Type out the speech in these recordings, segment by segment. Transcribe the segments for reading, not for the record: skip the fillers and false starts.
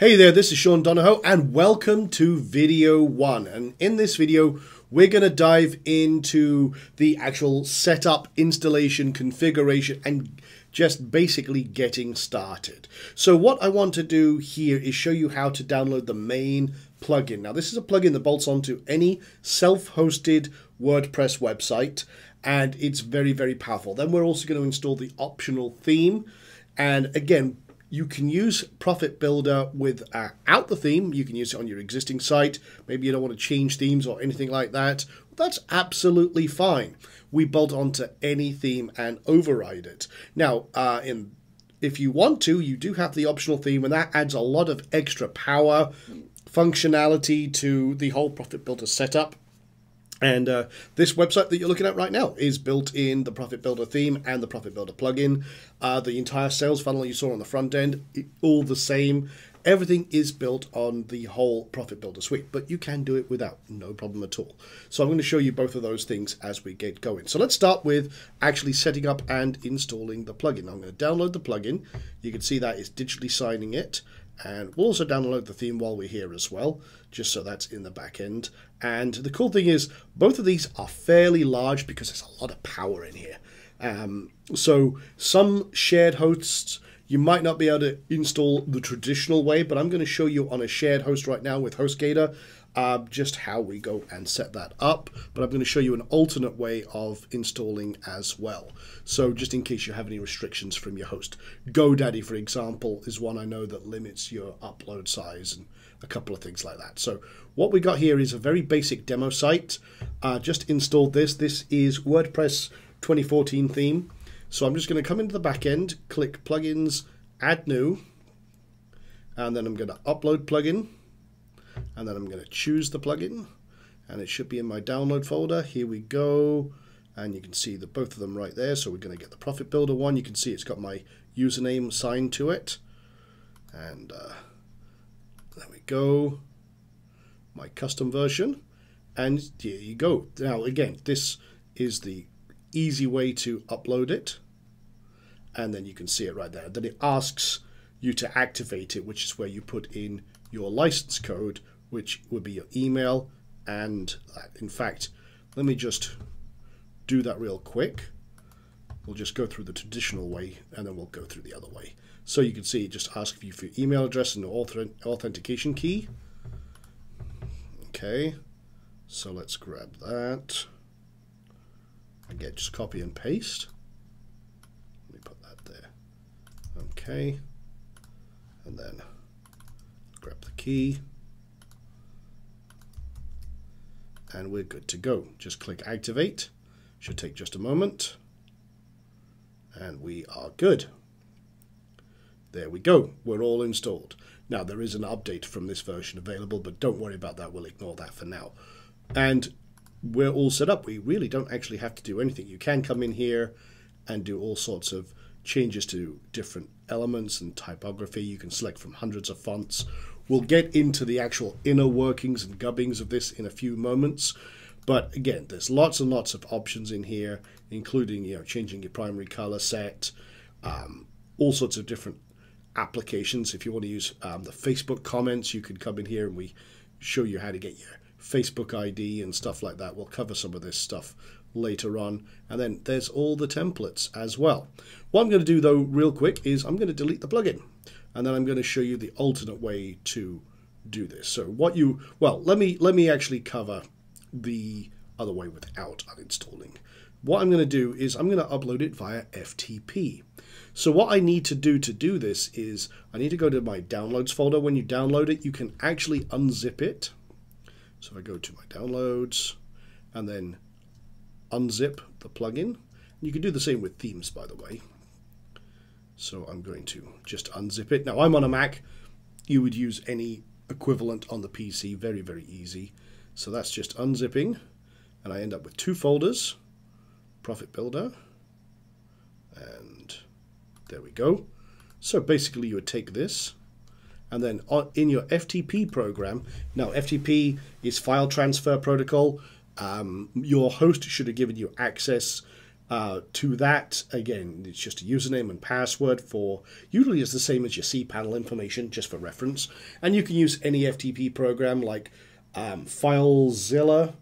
Hey there, this is Sean Donohoe and welcome to video one. And in this video, we're going to dive into the actual setup, installation, configuration, and just basically getting started. So what I want to do here is show you how to download the main plugin. Now, this is a plugin that bolts onto any self-hosted WordPress website, and it's very, very powerful. Then we're also going to install the optional theme. And again, you can use Profit Builder without the theme. You can use it on your existing site. Maybe you don't want to change themes or anything like that. That's absolutely fine. We bolt onto any theme and override it. Now, if you want to, you do have the optional theme, and that adds a lot of extra power, functionality to the whole Profit Builder setup. And this website that you're looking at right now is built in the Profit Builder theme and the Profit Builder plugin. The entire sales funnel you saw on the front end, all the same. Everything is built on the whole Profit Builder suite, but you can do it without, no problem at all. So I'm going to show you both of those things as we get going. So let's start with actually setting up and installing the plugin. I'm going to download the plugin. You can see that it's digitally signing it. And we'll also download the theme while we're here as well, just so that's in the back end. And the cool thing is both of these are fairly large because there's a lot of power in here. So some shared hosts, you might not be able to install the traditional way, but I'm going to show you on a shared host right now with HostGator just how we go and set that up. But I'm going to show you an alternate way of installing as well. So just in case you have any restrictions from your host. GoDaddy, for example, is one I know that limits your upload size and a couple of things like that. So what we got here is a very basic demo site. Just installed this. This is WordPress 2014 theme. So I'm just going to come into the back end, click plugins, add new, and then I'm going to upload plugin. And then I'm going to choose the plugin, and it should be in my download folder. Here we go. And you can see the both of them right there. So we're going to get the Profit Builder one. You can see it's got my username signed to it. And there we go. My custom version. And here you go. Now, again, this is the easy way to upload it. And then you can see it right there. Then it asks you to activate it, which is where you put in your license code, which would be your email and that. In fact, let me just do that real quick. We'll just go through the traditional way and then we'll go through the other way. So you can see it just asks you for your email address and authentication key. Okay, so let's grab that. Again, just copy and paste. Let me put that there. Okay, and then grab the key, and we're good to go. Just click activate. Should take just a moment, and we are good. There we go. We're all installed. Now, there is an update from this version available, but don't worry about that. We'll ignore that for now. And we're all set up. We really don't actually have to do anything. You can come in here and do all sorts of changes to different elements and typography. You can select from hundreds of fonts. We'll get into the actual inner workings and gubbings of this in a few moments. But again, there's lots and lots of options in here, including, you know, changing your primary color set, all sorts of different applications. If you want to use the Facebook comments, you can come in here and we show you how to get your Facebook ID and stuff like that. We'll cover some of this stuff later on. And then there's all the templates as well. What I'm going to do though real quick is I'm going to delete the plugin, and then I'm going to show you the alternate way to do this. So what you, well, let me actually cover the other way without uninstalling. What I'm going to do is I'm going to upload it via FTP. So what I need to do this is I need to go to my downloads folder. When you download it, you can actually unzip it. So I go to my downloads and then unzip the plugin. You can do the same with themes, by the way. So I'm going to just unzip it. Now, I'm on a Mac. You would use any equivalent on the PC. Very, very easy. So that's just unzipping. And I end up with two folders. Profit Builder. And there we go. So basically, you would take this. And then in your FTP program. Now, FTP is File Transfer Protocol. Your host should have given you access to that. Again, it's just a username and password for, usually it's the same as your cPanel information, just for reference. And you can use any FTP program like FileZilla.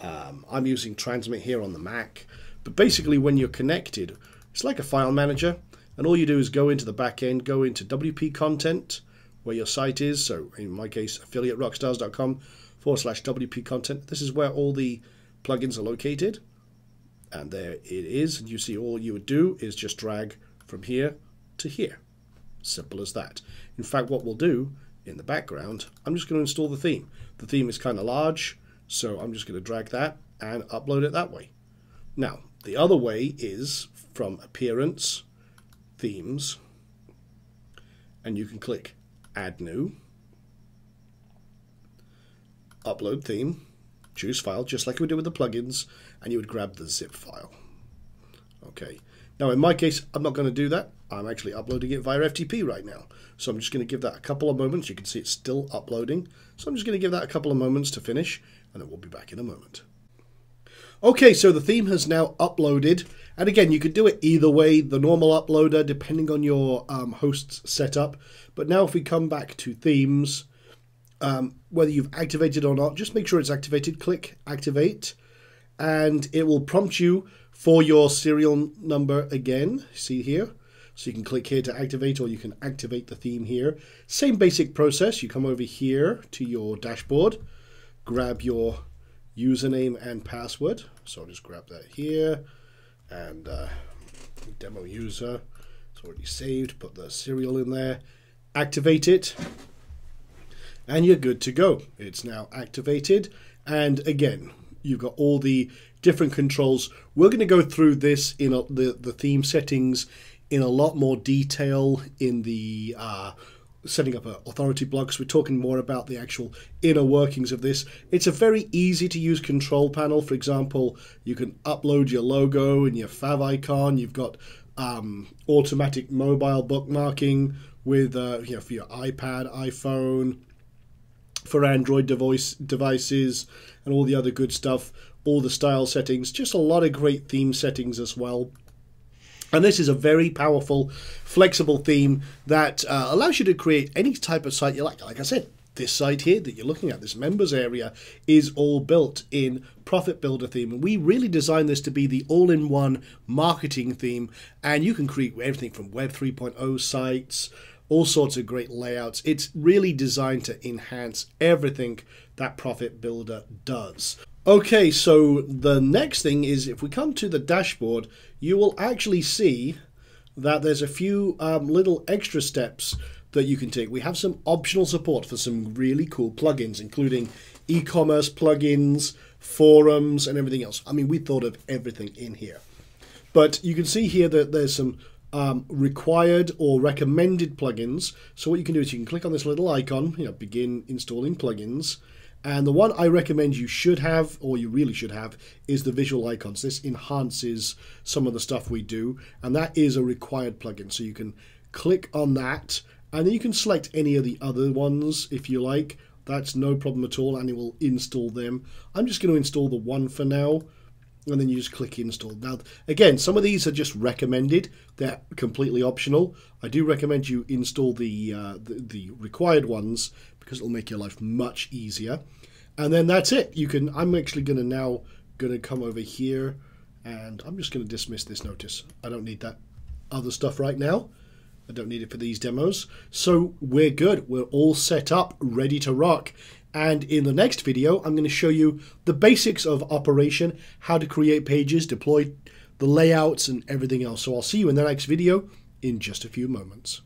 I'm using Transmit here on the Mac. But basically when you're connected, it's like a file manager. And all you do is go into the back end, go into WP content, where your site is. So in my case, affiliaterockstars.com/WP content. This is where all the plugins are located. And there it is. And you see all you would do is just drag from here to here. Simple as that. In fact, what we'll do in the background, I'm just going to install the theme. The theme is kind of large, so I'm just going to drag that and upload it that way. Now, the other way is from Appearance, Themes, and you can click Add New, Upload Theme, choose File, just like we did with the plugins, and you would grab the zip file. Okay. Now, in my case, I'm not going to do that. I'm actually uploading it via FTP right now. So I'm just going to give that a couple of moments. You can see it's still uploading. So I'm just going to give that a couple of moments to finish, and then we'll be back in a moment. Okay, so the theme has now uploaded. And again, you could do it either way, the normal uploader, depending on your host's setup. But now if we come back to themes, whether you've activated or not, just make sure it's activated. Click Activate, and it will prompt you for your serial number again. See here? So you can click here to activate, or you can activate the theme here. Same basic process. You come over here to your dashboard, grab your username and password. So I'll just grab that here, and demo user, it's already saved, put the serial in there, activate it, and you're good to go. It's now activated, and again, you've got all the different controls. We're going to go through this in the theme settings in a lot more detail in the setting up an authority blog, because we're talking more about the actual inner workings of this. It's a very easy to use control panel. For example, you can upload your logo and your fav icon. You've got automatic mobile bookmarking with you know, for your iPad, iPhone, for Android devices, and all the other good stuff. All the style settings, just a lot of great theme settings as well. And this is a very powerful, flexible theme that allows you to create any type of site you like. Like I said, this site here that you're looking at, this members area, is all built in Profit Builder theme. And we really designed this to be the all-in-one marketing theme. And you can create everything from Web 3.0 sites, all sorts of great layouts. It's really designed to enhance everything that Profit Builder does. Okay, so the next thing is, if we come to the dashboard, you will actually see that there's a few little extra steps that you can take. We have some optional support for some really cool plugins, including e-commerce plugins, forums, and everything else. I mean, we thought of everything in here. But you can see here that there's some required or recommended plugins. So what you can do is you can click on this little icon, you know, begin installing plugins. And the one I recommend you should have, or you really should have, is the visual icons. This enhances some of the stuff we do, and that is a required plugin. So you can click on that, and then you can select any of the other ones if you like. That's no problem at all, and it will install them. I'm just going to install the one for now, and then you just click Install. Now, again, some of these are just recommended. They're completely optional. I do recommend you install the required ones, because it'll make your life much easier. And then that's it. You can, I'm actually going to now come over here, and I'm just going to dismiss this notice. I don't need that other stuff right now. I don't need it for these demos. So we're good. We're all set up, ready to rock. And in the next video, I'm going to show you the basics of operation, how to create pages, deploy the layouts, and everything else. So I'll see you in the next video in just a few moments.